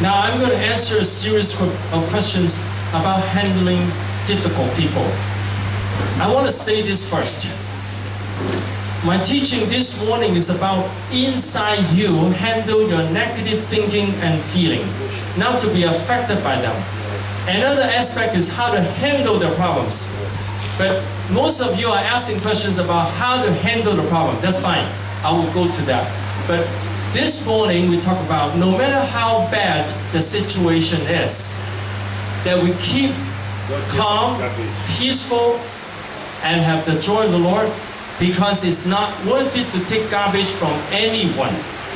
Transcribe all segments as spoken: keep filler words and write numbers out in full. Now I'm going to answer a series of questions about handling difficult people. I want to say this first. My teaching this morning is about inside you, handle your negative thinking and feeling, not to be affected by them. Another aspect is how to handle the problems. But most of you are asking questions about how to handle the problem. That's fine. I will go to that. But this morning we talk about no matter how bad the situation is, that we keep calm, peaceful, and have the joy of the Lord, because it's not worth it to take garbage from anyone.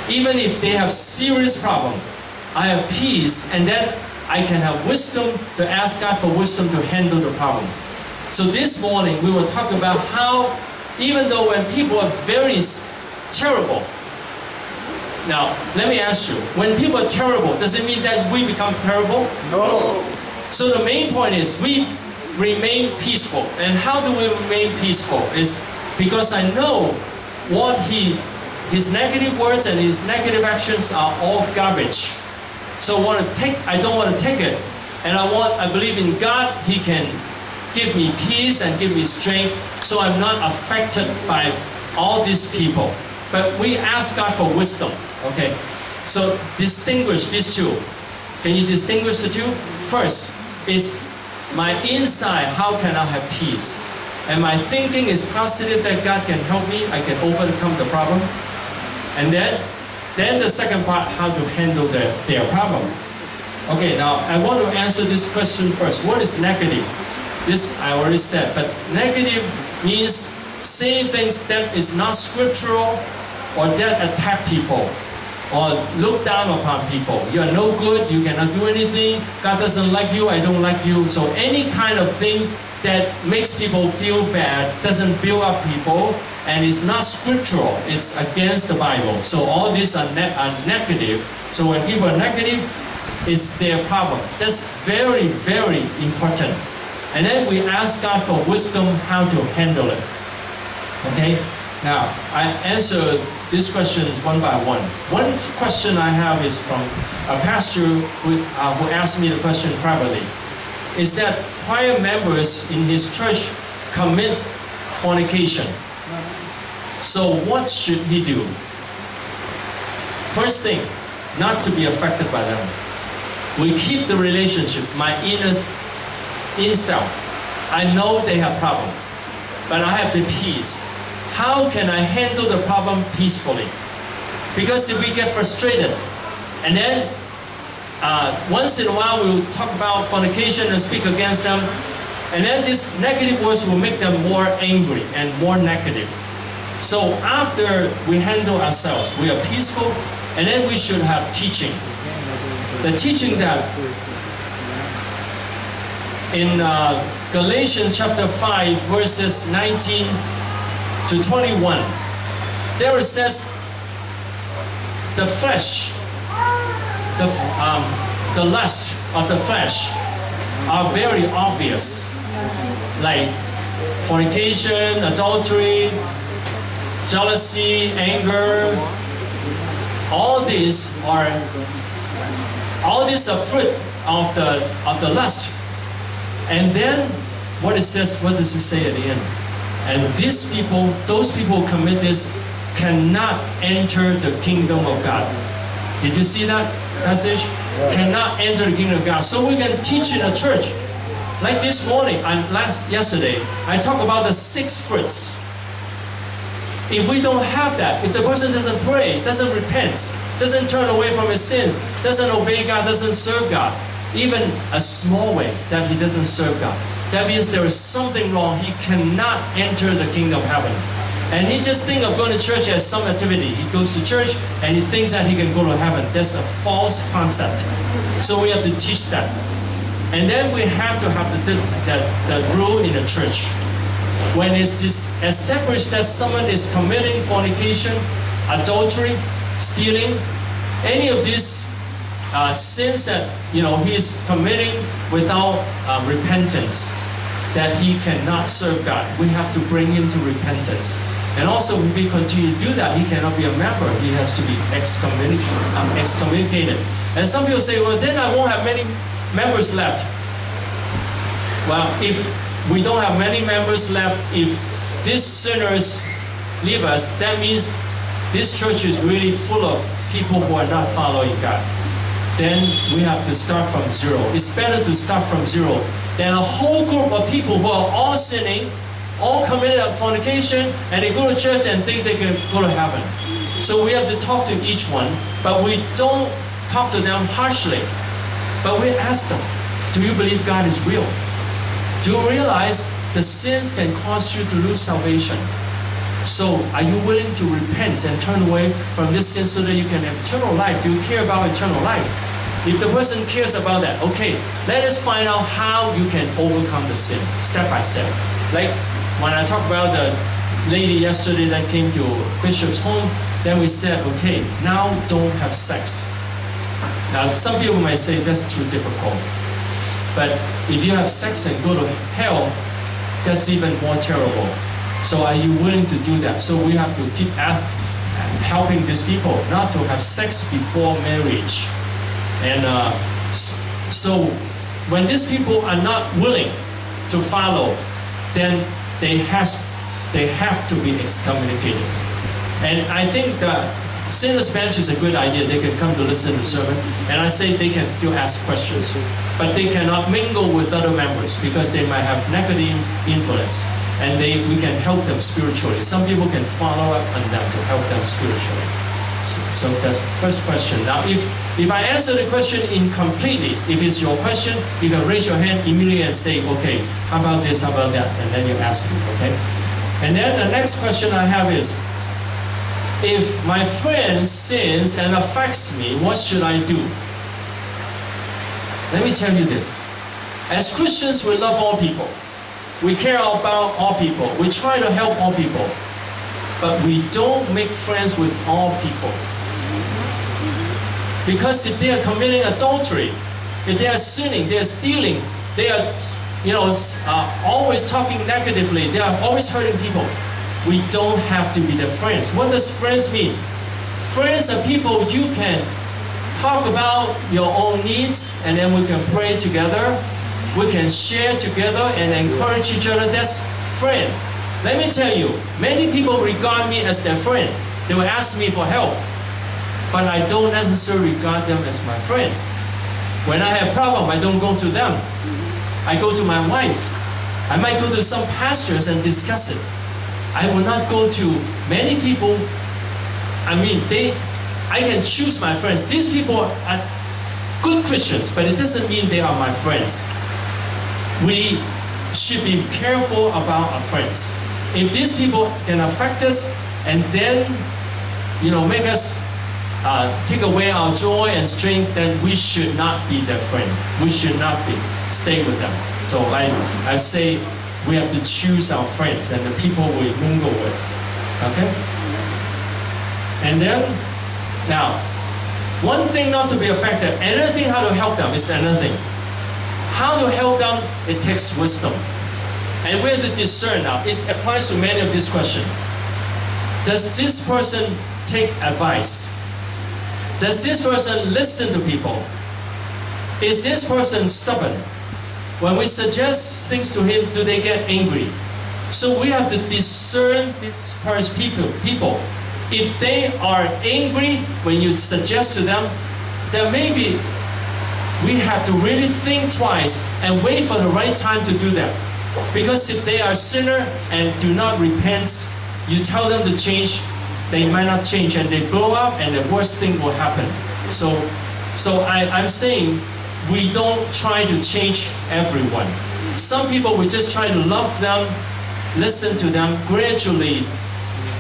Even if they have serious problem, I have peace, and then I can have wisdom to ask God for wisdom to handle the problem. So this morning we will talk about how, even though when people are very terrible, now let me ask you, when people are terrible, does it mean that we become terrible? No. So the main point is we remain peaceful. And how do we remain peaceful? It's because I know what he, his negative words and his negative actions are all garbage. So I want to take, I don't want to take it, and I want, I believe in God. He can give me peace and give me strength, so I'm not affected by all these people. But we ask God for wisdom. Okay, so distinguish these two. Can you distinguish the two? First is my inside. How can I have peace? And my thinking is positive that God can help me, I can overcome the problem. And then, then the second part, how to handle the, their problem. Okay, now I want to answer this question first. What is negative? This I already said, but negative means saying things that is not scriptural, or that attack people, or look down upon people. You are no good, you cannot do anything, God doesn't like you, I don't like you. So any kind of thing that makes people feel bad, doesn't build up people, and it's not scriptural, it's against the Bible. So all these are, ne are negative. So when people are negative, it's their problem. That's very, very important. And then we ask God for wisdom how to handle it. Okay? Now, I answer these questions one by one. One question I have is from a pastor who, uh, who asked me the question privately. Is that choir members in his church commit fornication. So what should he do? First thing, not to be affected by them. We keep the relationship, my inner self. I know they have problem, but I have the peace. How can I handle the problem peacefully? Because if we get frustrated, and then Uh, once in a while, we'll talk about fornication and speak against them. And then these negative words will make them more angry and more negative. So after we handle ourselves, we are peaceful, and then we should have teaching. The teaching that in uh, Galatians chapter five, verses nineteen to twenty-one, there it says, the flesh, The, um, the lust of the flesh are very obvious, like fornication, adultery, jealousy, anger. All these are all these are fruit of the of the lust. And then what it says, what does it say at the end? And these people, those people who commit this, cannot enter the kingdom of God. Did you see that passage? Yeah. Cannot enter the kingdom of God. So we can teach in a church. Like this morning, and last yesterday, I talked about the six fruits. If we don't have that, if the person doesn't pray, doesn't repent, doesn't turn away from his sins, doesn't obey God, doesn't serve God, even a small way that he doesn't serve God, that means there is something wrong. He cannot enter the kingdom of heaven. And he just thinks of going to church as some activity. He goes to church and he thinks that he can go to heaven. That's a false concept. So we have to teach that. And then we have to have the, the, the rule in the church. When it's established that someone is committing fornication, adultery, stealing, any of these uh, sins that you know he is committing without uh, repentance, that he cannot serve God. We have to bring him to repentance. And also, if we continue to do that, he cannot be a member. He has to be excommunicated. And some people say, well, then I won't have many members left. Well, if we don't have many members left, if these sinners leave us, that means this church is really full of people who are not following God. Then we have to start from zero. It's better to start from zero than a whole group of people who are all sinning, all committed fornication, and they go to church and think they can go to heaven. So we have to talk to each one, but we don't talk to them harshly. But we ask them, do you believe God is real? Do you realize the sins can cause you to lose salvation? So are you willing to repent and turn away from this sin so that you can have eternal life? Do you care about eternal life? If the person cares about that, okay, let us find out how you can overcome the sin, step by step. Like when I talked about the lady yesterday that came to Bishop's home, then we said, okay, now don't have sex. Now some people might say that's too difficult. But if you have sex and go to hell, that's even more terrible. So are you willing to do that? So we have to keep asking and helping these people not to have sex before marriage. And uh, so when these people are not willing to follow, then they, has, they have to be excommunicated. And I think that sinner's bench is a good idea. They can come to listen to the sermon. And I say they can still ask questions. But they cannot mingle with other members because they might have negative influence. And they, we can help them spiritually. Some people can follow up on them to help them spiritually. So, so that's the first question. Now, if, if I answer the question incompletely, if it's your question, you can raise your hand immediately and say, okay, how about this, how about that? And then you ask me, okay? And then the next question I have is, if my friend sins and affects me, what should I do? Let me tell you this. As Christians, we love all people. We care about all people. We try to help all people. But we don't make friends with all people. Because if they are committing adultery, if they are sinning, they are stealing, they are, you know, uh, always talking negatively, they are always hurting people, we don't have to be their friends. What does friends mean? Friends are people you can talk about your own needs, and then we can pray together. We can share together and encourage each other. That's friend. Let me tell you, many people regard me as their friend. They will ask me for help. But I don't necessarily regard them as my friend. When I have a problem, I don't go to them. I go to my wife. I might go to some pastors and discuss it. I will not go to many people. I mean, they. I can choose my friends. These people are good Christians, but it doesn't mean they are my friends. We should be careful about our friends. If these people can affect us and then, you know, make us uh, take away our joy and strength, then we should not be their friend. We should not be stay with them. So I, I say we have to choose our friends and the people we mingle with. Okay? And then, now, one thing not to be affected, another thing how to help them is another thing. How to help them, it takes wisdom. And we have to discern now. It applies to many of these questions. Does this person take advice? Does this person listen to people? Is this person stubborn? When we suggest things to him, do they get angry? So we have to discern these people. people. If they are angry when you suggest to them, then maybe we have to really think twice and wait for the right time to do that. Because if they are sinner and do not repent, you tell them to change, they might not change and they blow up and the worst thing will happen. So, so I, I'm saying we don't try to change everyone. Some people we just try to love them, listen to them, gradually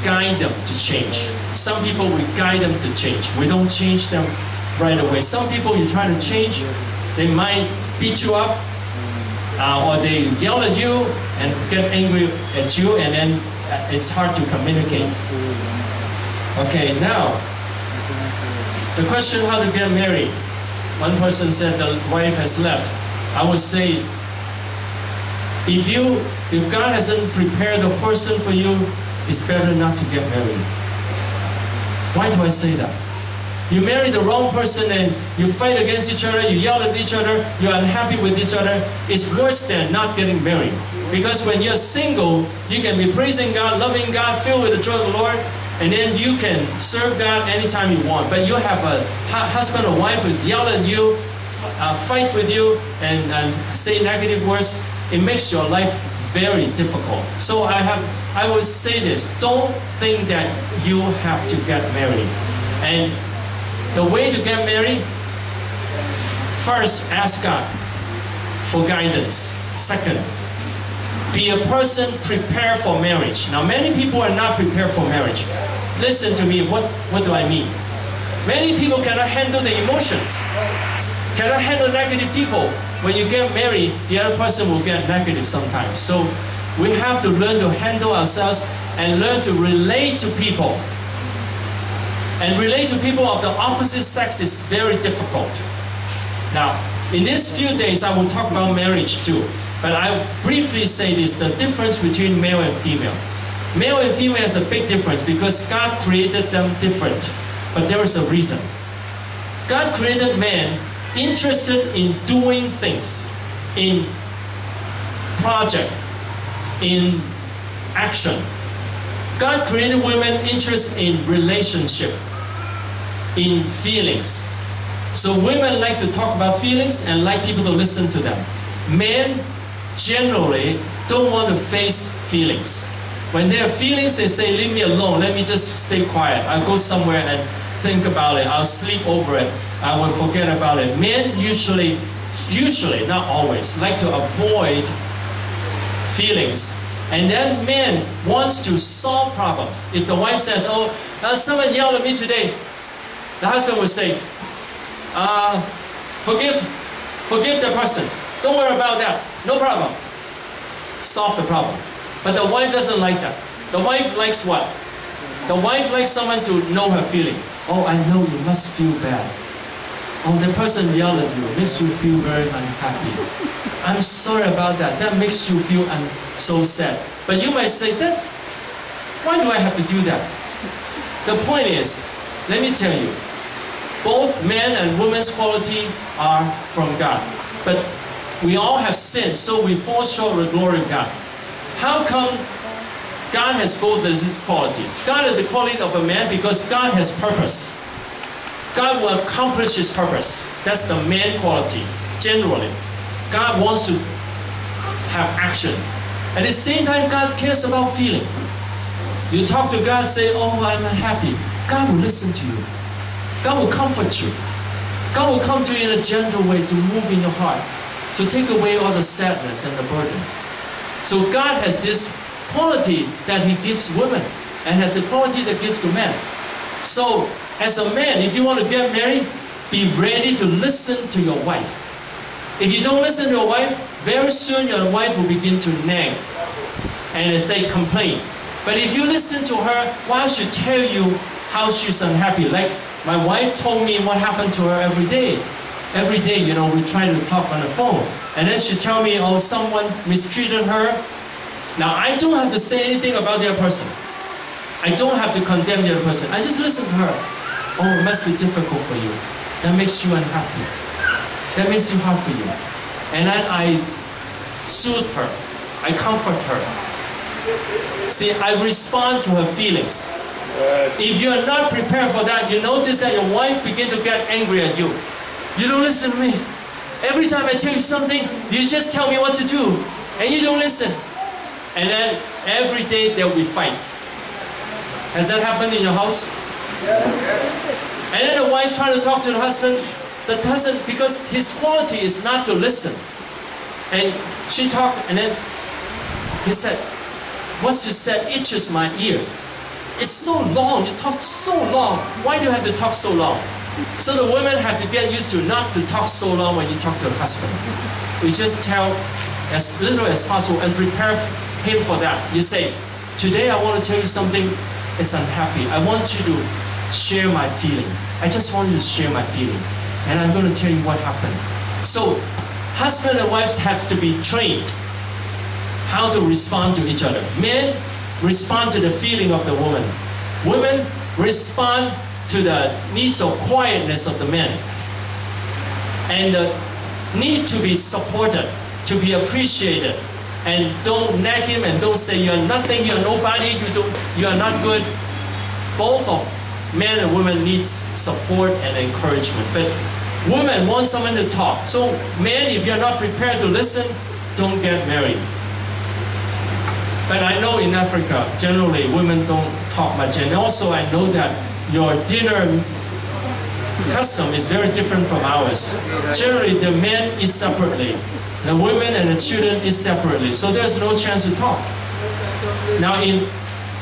guide them to change. Some people we guide them to change. We don't change them right away. Some people you try to change, they might beat you up uh, or they yell at you and get angry at you and then it's hard to communicate. Okay, now, the question how to get married. One person said the wife has left. I would say, if you, if God hasn't prepared a person for you, it's better not to get married. Why do I say that? You marry the wrong person and you fight against each other, you yell at each other, you're unhappy with each other. It's worse than not getting married. Because when you're single, you can be praising God, loving God, filled with the joy of the Lord, and then you can serve God anytime you want. But you have a husband or wife who's yelling at you, uh, fight with you, and, and say negative words. It makes your life very difficult. So I, have, I would say this, don't think that you have to get married. And the way to get married, first, ask God for guidance. Second, be a person prepared for marriage. Now, many people are not prepared for marriage. Listen to me, what, what do I mean? Many people cannot handle the emotions, cannot handle negative people. When you get married, the other person will get negative sometimes. So, we have to learn to handle ourselves and learn to relate to people. And relate to people of the opposite sex is very difficult. Now, in these few days, I will talk about marriage too. But I'll briefly say this, the difference between male and female. Male and female is a big difference because God created them different. But there is a reason. God created man interested in doing things, in project, in action. God created women interest in relationship, in feelings. So women like to talk about feelings and like people to listen to them. Men generally don't want to face feelings. When they have feelings, they say, leave me alone, let me just stay quiet. I'll go somewhere and think about it. I'll sleep over it. I will forget about it. Men usually, usually, not always, like to avoid feelings. And then men wants to solve problems. If the wife says, oh, uh, someone yelled at me today, the husband will say, uh, forgive, forgive the person. Don't worry about that. No problem. Solve the problem. But the wife doesn't like that. The wife likes what? The wife likes someone to know her feeling. Oh, I know you must feel bad. Oh, the person yelled at you, makes you feel very unhappy. I'm sorry about that. That makes you feel un so sad. But you might say, that's, why do I have to do that? The point is, let me tell you, both men and women's quality are from God. But we all have sinned, so we fall short of the glory of God. How come God has both of these qualities? God is the quality of a man because God has purpose. God will accomplish His purpose. That's the man quality, generally. God wants to have action. At the same time, God cares about feeling. You talk to God, say, oh, I'm unhappy. God will listen to you. God will comfort you. God will come to you in a gentle way to move in your heart, to take away all the sadness and the burdens. So God has this quality that He gives women and has a quality that gives to men. So as a man, if you want to get married, be ready to listen to your wife. If you don't listen to your wife, very soon your wife will begin to nag and say complain. But if you listen to her, while she tell you how she's unhappy, like my wife told me what happened to her every day. Every day, you know, we try to talk on the phone. And then she tell me, oh, someone mistreated her. Now, I don't have to say anything about the other person. I don't have to condemn the other person. I just listen to her. Oh, it must be difficult for you. That makes you unhappy. That makes it hard for you. And then I soothe her. I comfort her. See, I respond to her feelings. Yes. If you are not prepared for that, you notice that your wife begins to get angry at you. You don't listen to me. Every time I tell you something, you just tell me what to do. And you don't listen. And then every day there will be fights. Has that happened in your house? Yes. And then the wife tries to talk to the husband. The husband, because his quality is not to listen. And she talked, and then he said, what she said itches my ear. It's so long, you talk so long. Why do you have to talk so long? So the women have to get used to not to talk so long when you talk to the husband. We just tell as little as possible and prepare him for that. You say, today I want to tell you something that's unhappy. I want you to share my feeling. I just want you to share my feeling. And I'm going to tell you what happened. So, husband and wives have to be trained how to respond to each other. Men respond to the feeling of the woman. Women respond to the needs of quietness of the men, and the need to be supported, to be appreciated, and don't nag him and don't say you're nothing, you're nobody, you don't, you're not good. Both of men and women needs support and encouragement, but women want someone to talk. So men, if you're not prepared to listen, don't get married. But I know in Africa, generally women don't talk much, and also I know that your dinner custom is very different from ours. Generally the men eat separately, the women and the children eat separately, so there's no chance to talk. Now in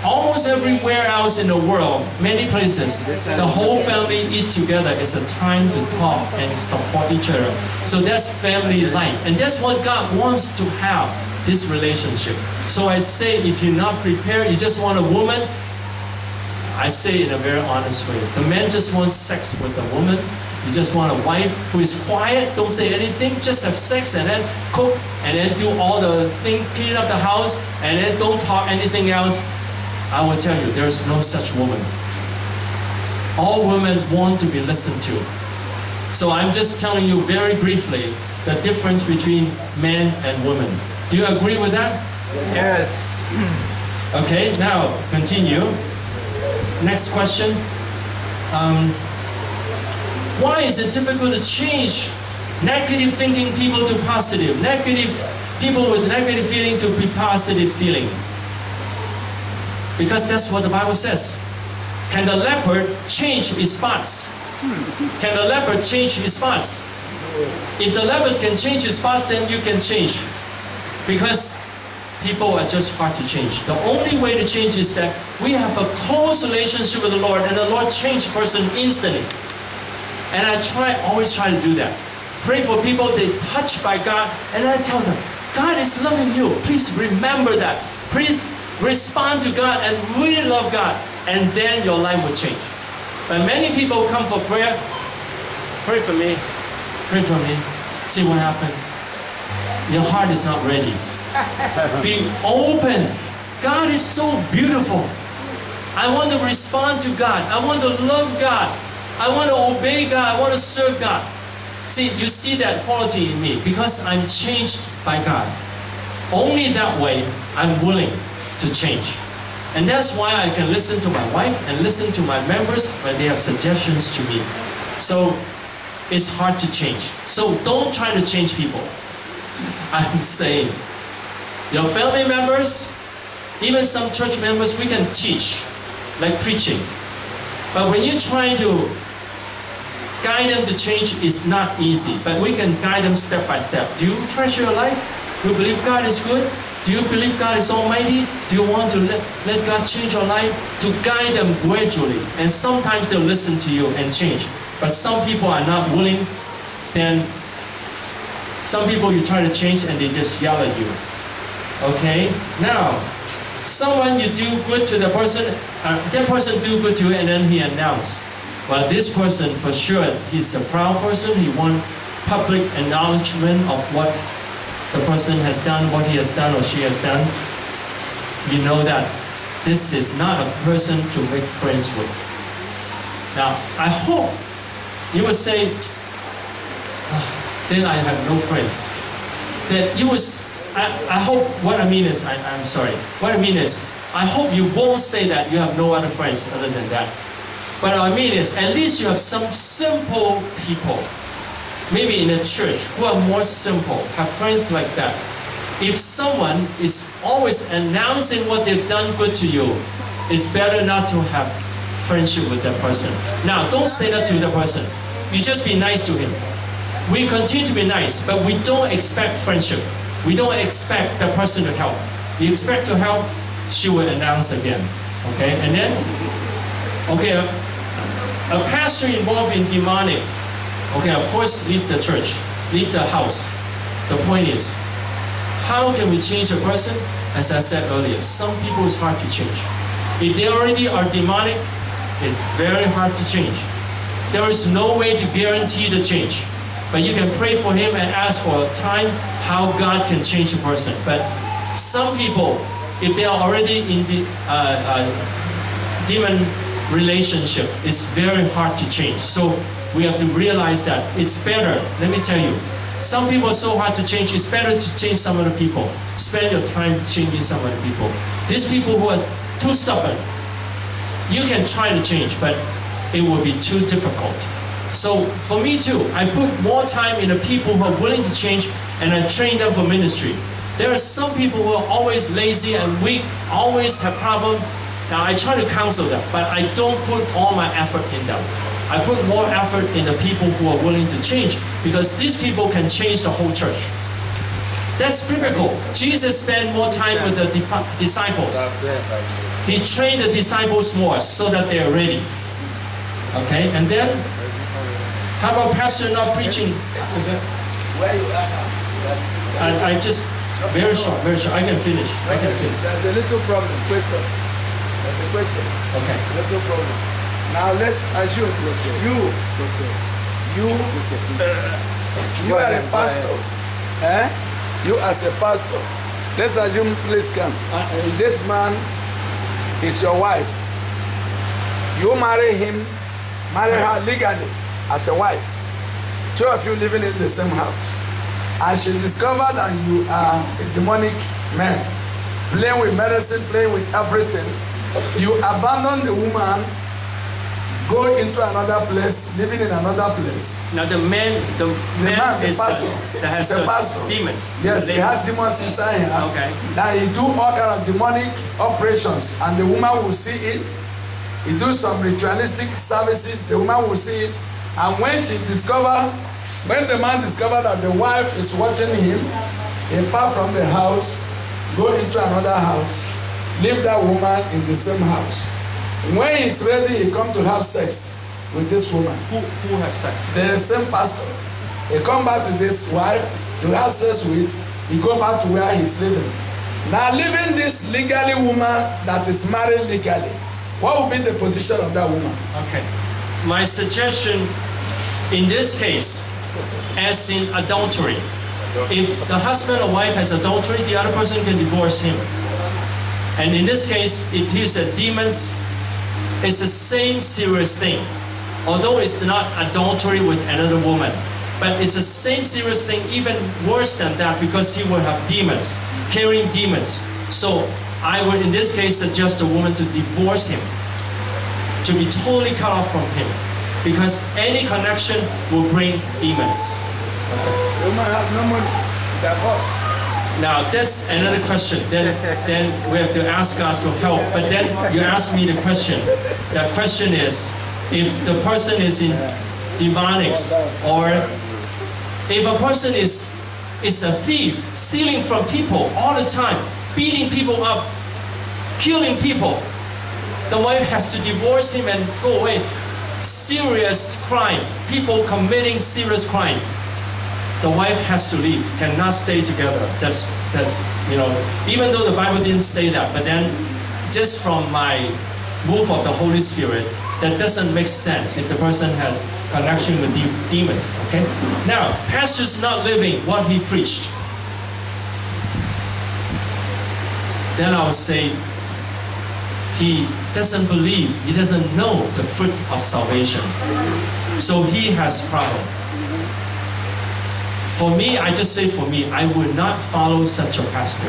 almost everywhere else in the world, many places, the whole family eat together. It's a time to talk and support each other. So that's family life, and that's what God wants to have, this relationship. So I say, if you're not prepared, you just want a woman, I say in a very honest way, the man just wants sex with a woman. You just want a wife who is quiet, don't say anything, just have sex and then cook and then do all the thing, clean up the house, and then don't talk anything else. I will tell you, there is no such woman. All women want to be listened to. So I'm just telling you very briefly the difference between men and women. Do you agree with that? Yes. Okay, now continue. Next question. Um, why is it difficult to change negative thinking people to positive? Negative people with negative feeling to be positive feeling? Because that's what the Bible says. Can the leopard change its spots? Can the leopard change its spots? If the leopard can change its spots, then you can change. Because people are just hard to change. The only way to change is that we have a close relationship with the Lord, and the Lord changes a person instantly. And I try, always try to do that. Pray for people, they're touched by God, and I tell them, God is loving you. Please remember that. Please respond to God and really love God, and then your life will change. But many people come for prayer, pray for me, pray for me, see what happens. Your heart is not ready. Be open. God is so beautiful. I want to respond to God. I want to love God. I want to obey God. I want to serve God. See, you see that quality in me because I'm changed by God. Only that way I'm willing to change. And that's why I can listen to my wife and listen to my members when they have suggestions to me. So it's hard to change. So don't try to change people. I'm saying your family members, even some church members, we can teach, like preaching. But when you try to guide them to change, it's not easy. But we can guide them step by step. Do you treasure your life? Do you believe God is good? Do you believe God is almighty? Do you want to let, let God change your life? To guide them gradually. And sometimes they'll listen to you and change. But some people are not willing. Then some people you try to change and they just yell at you. Okay? Now, someone you do good to the person, uh, that person do good to you, and then he announced, well, this person for sure, he's a proud person. He wants public acknowledgement of what the person has done, what he has done or she has done. You know that this is not a person to make friends with. Now, I hope you will say, oh, then I have no friends. That you will, I, I hope, what I mean is, I, I'm sorry, what I mean is, I hope you won't say that you have no other friends other than that. But what I mean is, at least you have some simple people. Maybe in a church, who are more simple, have friends like that. If someone is always announcing what they've done good to you, it's better not to have friendship with that person. Now, don't say that to the person. You just be nice to him. We continue to be nice, but we don't expect friendship. We don't expect the person to help. You expect to help, she will announce again. Okay, and then, okay, a, a pastor involved in demonic. Okay, of course, leave the church, leave the house. The point is, how can we change a person? As I said earlier, some people it's hard to change. If they already are demonic, it's very hard to change. There is no way to guarantee the change. But you can pray for him and ask for a time how God can change a person. But some people, if they are already in the uh, uh, demon relationship is very hard to change. So we have to realize that it's better. Let me tell you, some people are so hard to change. It's better to change some other people. Spend your time changing some other people. These people who are too stubborn, you can try to change, but it will be too difficult. So for me too, I put more time in the people who are willing to change, and I train them for ministry. There are some people who are always lazy and weak, always have problems. Now I try to counsel them, but I don't put all my effort in them. I put more effort in the people who are willing to change, because these people can change the whole church. That's biblical. Jesus spent more time with the disciples. He trained the disciples more so that they are ready. Okay, and then how about pastor not preaching? Where you are now? I just very short, very short. I can finish. I can finish. There's a little problem. Question. There's a question. Okay. A little problem. Now let's assume you, you, you are a pastor. Eh? You as a pastor. Let's assume, please come. This man is your wife. You marry him, marry her legally as a wife. Two of you living in the same house. And she discovered that you are a demonic man, playing with medicine, playing with everything. You abandon the woman, go into another place, living in another place. Now the man, the, the man, man the is pastor, the, that has the pastor. demons. Yes, he had demons inside her. Okay. Now he do all kind of demonic operations, and the woman will see it. He do some ritualistic services, the woman will see it, and when she discover, when the man discovered that the wife is watching him, he part from the house, go into another house, leave that woman in the same house. When he's ready, he come to have sex with this woman. Who, who have sex? The same pastor. He come back to this wife to have sex with, he go back to where he's living. Now leaving this legally woman that is married legally, what would be the position of that woman? Okay. My suggestion in this case, as in adultery, if the husband or wife has adultery, the other person can divorce him. And in this case, if he's a demon, it's the same serious thing. Although it's not adultery with another woman, but it's the same serious thing, even worse than that, because he will have demons, carrying demons. So I would, in this case, suggest a woman to divorce him, to be totally cut off from him, because any connection will bring demons. The woman has no money. Divorce. Now that's another question. Then, then we have to ask God to help. But then you ask me the question. The question is, if the person is in demonics, or if a person is is a thief, stealing from people all the time, beating people up, killing people, the wife has to divorce him and go away. Serious crime, people committing serious crime, the wife has to leave, cannot stay together. That's, that's, you know, even though the Bible didn't say that, but then just from my move of the Holy Spirit, that doesn't make sense if the person has connection with de- demons, okay? Now, pastor's not living what he preached. Then I would say, he doesn't believe, he doesn't know the fruit of salvation. So he has problem. For me, I just say for me, I would not follow such a pastor.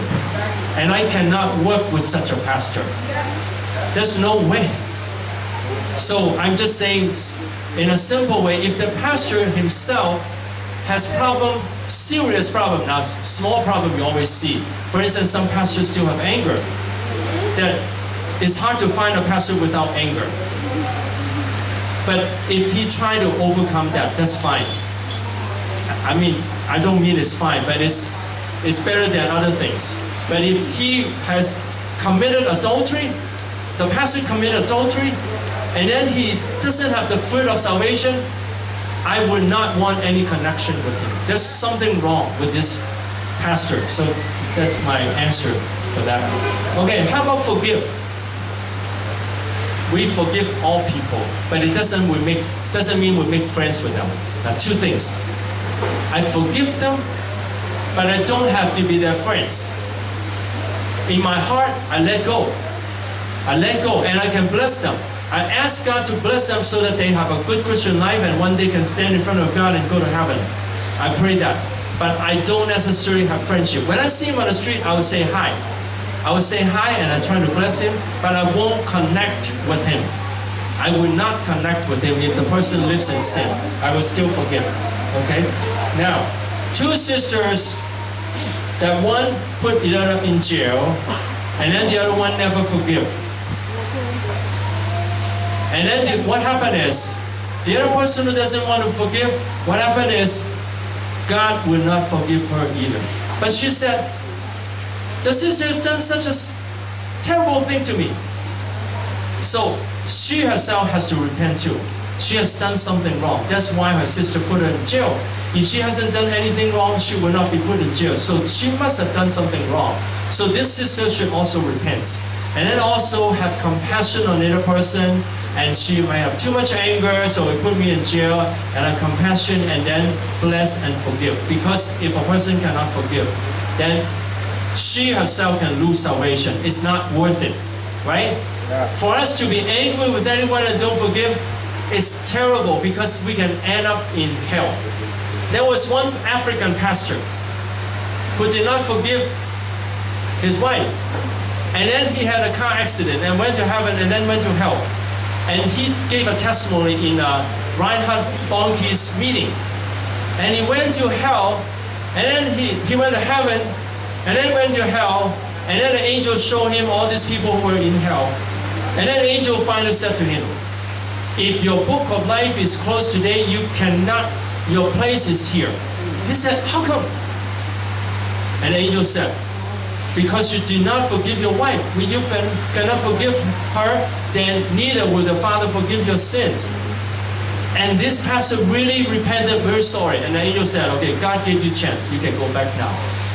And I cannot work with such a pastor. There's no way. So I'm just saying, in a simple way, if the pastor himself has problem, serious problem, now small problem you always see. For instance, some pastors still have anger. That it's hard to find a pastor without anger. But if he try to overcome that, that's fine. I mean, I don't mean it's fine, but it's, it's better than other things. But if he has committed adultery, the pastor committed adultery, and then he doesn't have the fruit of salvation, I would not want any connection with him. There's something wrong with this pastor. So that's my answer for that. Okay, how about forgive? We forgive all people, but it doesn't we make doesn't mean we make friends with them. Now, two things. I forgive them, but I don't have to be their friends. In my heart, I let go. I let go, and I can bless them. I ask God to bless them so that they have a good Christian life and one day can stand in front of God and go to heaven. I pray that. But I don't necessarily have friendship. When I see him on the street, I will say hi. I will say hi and I try to bless him, but I won't connect with him. I will not connect with him if the person lives in sin. I will still forgive. Okay? Now, two sisters that one put the other in jail, and then the other one never forgive. And then the, what happened is, the other person who doesn't want to forgive, what happened is, God will not forgive her either. But she said, the sister has done such a terrible thing to me. So, she herself has to repent too. She has done something wrong. That's why her sister put her in jail. If she hasn't done anything wrong, she will not be put in jail. So she must have done something wrong. So this sister should also repent. And then also have compassion on the other person. And she might have too much anger, so it put me in jail. And have compassion and then bless and forgive. Because if a person cannot forgive, then she herself can lose salvation. It's not worth it, right? For us to be angry with anyone and don't forgive, it's terrible because we can end up in hell. There was one African pastor who did not forgive his wife. And then he had a car accident and went to heaven and then went to hell. And he gave a testimony in uh, Reinhard Bonnke's meeting. And he went to hell, and then he, he went to heaven, and then went to hell, and then the angel showed him all these people who were in hell. And then the angel finally said to him, if your book of life is closed today, you cannot, your place is here. He said, how come? And the angel said, because you did not forgive your wife. When you cannot forgive her, then neither will the Father forgive your sins. And this pastor really repented, very sorry. And the angel said, okay, God gave you a chance. You can go back now.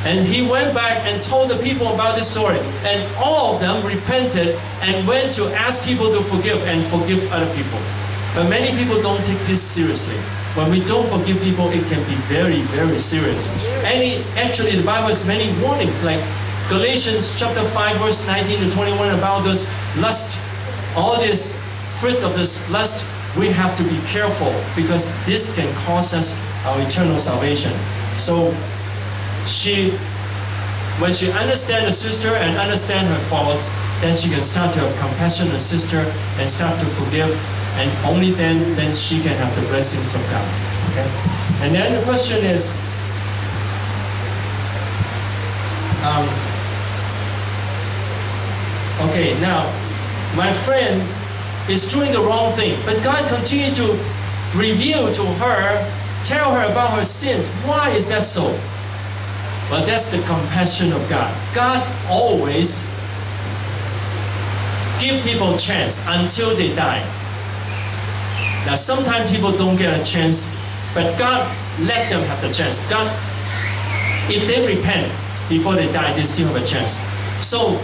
And he went back and told the people about this story. And all of them repented and went to ask people to forgive and forgive other people. But many people don't take this seriously. When we don't forgive people, it can be very, very serious. And it, actually, the Bible has many warnings, like Galatians chapter five, verse nineteen to twenty-one, about this lust, all this fruit of this lust. We have to be careful because this can cause us our eternal salvation. So, She, when she understands her sister and understands her faults, then she can start to have compassion on her sister and start to forgive, and only then, then she can have the blessings of God. Okay? And then the question is, um, okay, now, my friend is doing the wrong thing, but God continued to reveal to her, tell her about her sins. Why is that so? But that's the compassion of God. God always gives people a chance until they die. Now, sometimes people don't get a chance, but God let them have the chance. God, if they repent before they die, they still have a chance. So,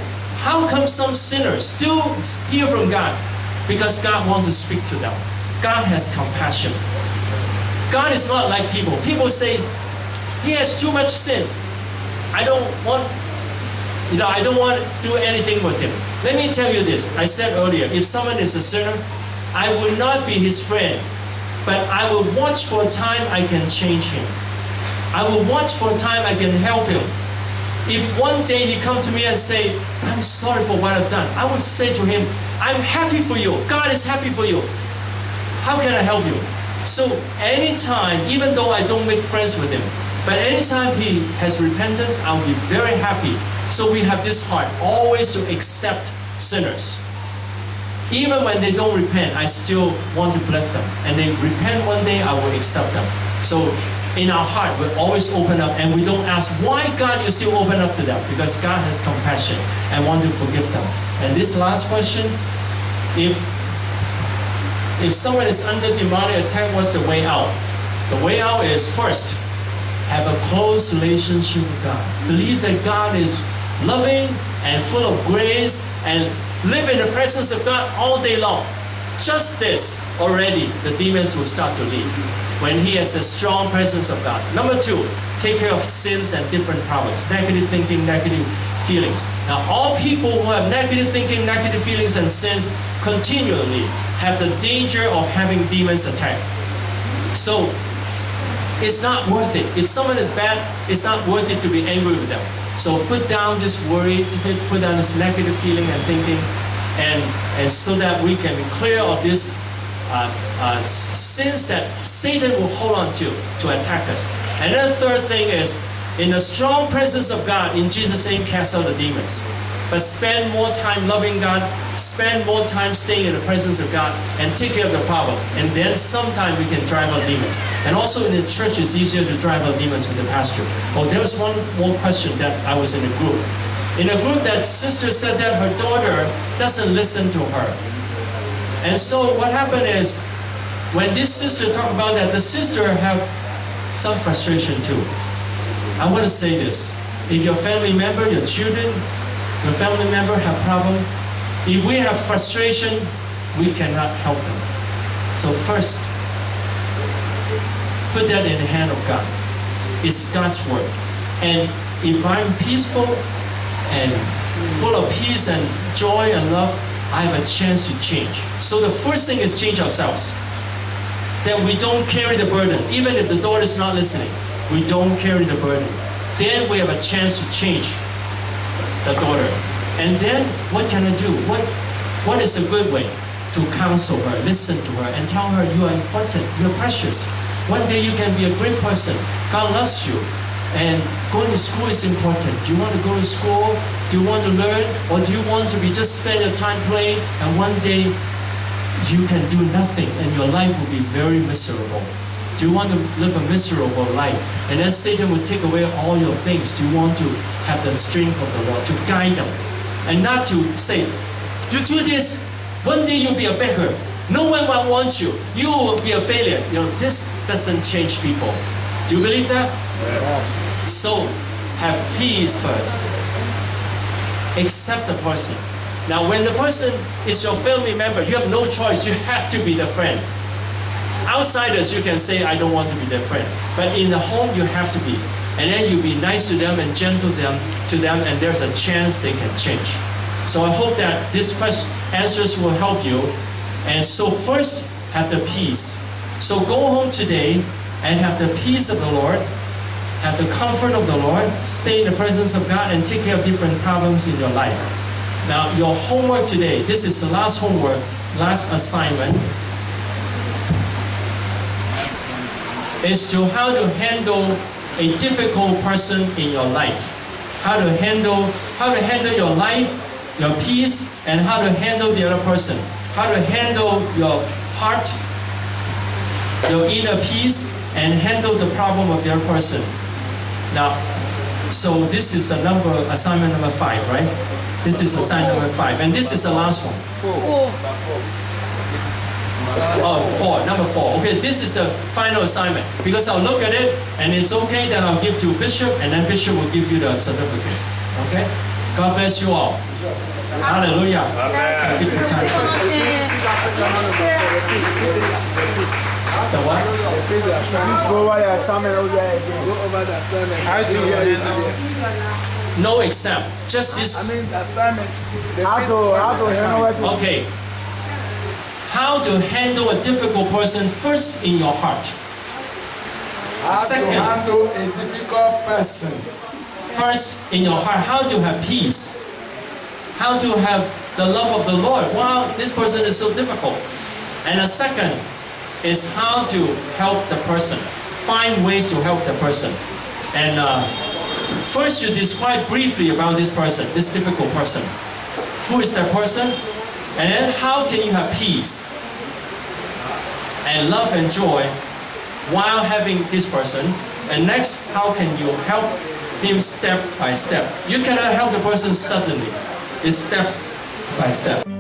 how come some sinners still hear from God? Because God wants to speak to them. God has compassion. God is not like people. People say, he has too much sin. I don't want, you know, I don't want to do anything with him. Let me tell you this. I said earlier, if someone is a sinner, I will not be his friend, but I will watch for a time I can change him. I will watch for a time I can help him. If one day he comes to me and say, I'm sorry for what I've done, I will say to him, I'm happy for you. God is happy for you. How can I help you? So anytime, even though I don't make friends with him, but anytime he has repentance, I'll be very happy. So we have this heart always to accept sinners. Even when they don't repent, I still want to bless them. And they repent one day, I will accept them. So in our heart, we always open up and we don't ask, why God, you still open up to them? Because God has compassion and wants to forgive them. And this last question, if, if someone is under demonic attack, what's the way out? The way out is first, have a close relationship with God. Believe that God is loving and full of grace and live in the presence of God all day long. Just this, already the demons will start to leave when he has a strong presence of God. Number two, take care of sins and different problems. Negative thinking, negative feelings. Now, all people who have negative thinking, negative feelings and sins continually have the danger of having demons attack. So, it's not worth it. If someone is bad, it's not worth it to be angry with them. So put down this worry, put down this negative feeling and thinking, and, and so that we can be clear of these uh, uh, sins that Satan will hold on to, to attack us. And then the third thing is, in the strong presence of God, in Jesus' name, cast out the demons. But spend more time loving God, spend more time staying in the presence of God, and take care of the problem. And then sometime we can drive out demons. And also in the church, it's easier to drive out demons with the pastor. Oh, there was one more question that I was in a group. In a group, that sister said that her daughter doesn't listen to her. And so what happened is, when this sister talked about that, the sister have some frustration too. I want to say this. If your family member, your children, your family member have problem, if we have frustration, we cannot help them. So first, put that in the hand of God. It's God's word. And if I'm peaceful and full of peace and joy and love, I have a chance to change. So the first thing is change ourselves. That we don't carry the burden. Even if the daughter is not listening, we don't carry the burden. Then we have a chance to change the daughter. And then, what can I do? What, what is a good way to counsel her, listen to her, and tell her you are important, you are precious. One day you can be a great person. God loves you. And going to school is important. Do you want to go to school? Do you want to learn? Or do you want to be just spend your time playing? And one day, you can do nothing and your life will be very miserable. Do you want to live a miserable life? And then Satan will take away all your things. Do you want to have the strength of the Lord to guide them? And not to say, you do this, one day you'll be a beggar. No one will want you. You will be a failure. You know, this doesn't change people. Do you believe that? Yeah. So, have peace first. Accept the person. Now, when the person is your family member, you have no choice. You have to be the friend. Outsiders, you can say, I don't want to be their friend. But in the home, you have to be. And then you be nice to them and gentle them to them, and there's a chance they can change. So I hope that these answers will help you. And so first, have the peace. So go home today and have the peace of the Lord, have the comfort of the Lord, stay in the presence of God, and take care of different problems in your life. Now, your homework today, this is the last homework, last assignment, is to how to handle a difficult person in your life. How to handle, how to handle your life, your peace, and how to handle the other person. How to handle your heart, your inner peace, and handle the problem of the other person. Now, so this is the number, assignment number five, right? This is assignment number five, and this is the last one. Oh, four, number four. Okay, this is the final assignment. Because I'll look at it, and it's okay that I'll give to Bishop, and then Bishop will give you the certificate. Okay? God bless you all. Hallelujah. Amen. Give the time. The what? Go over the assignment again. How do you handle? No exam. Just this. I mean, assignment. Okay. How to handle a difficult person first in your heart. How Second, to handle a difficult person. First in your heart, how to have peace. How to have the love of the Lord. Wow, this person is so difficult. And the second is how to help the person. Find ways to help the person. And uh, first you describe briefly about this person, this difficult person. Who is that person? And then how can you have peace and love and joy while having this person? And next, how can you help him step by step? You cannot help the person suddenly. It's step by step.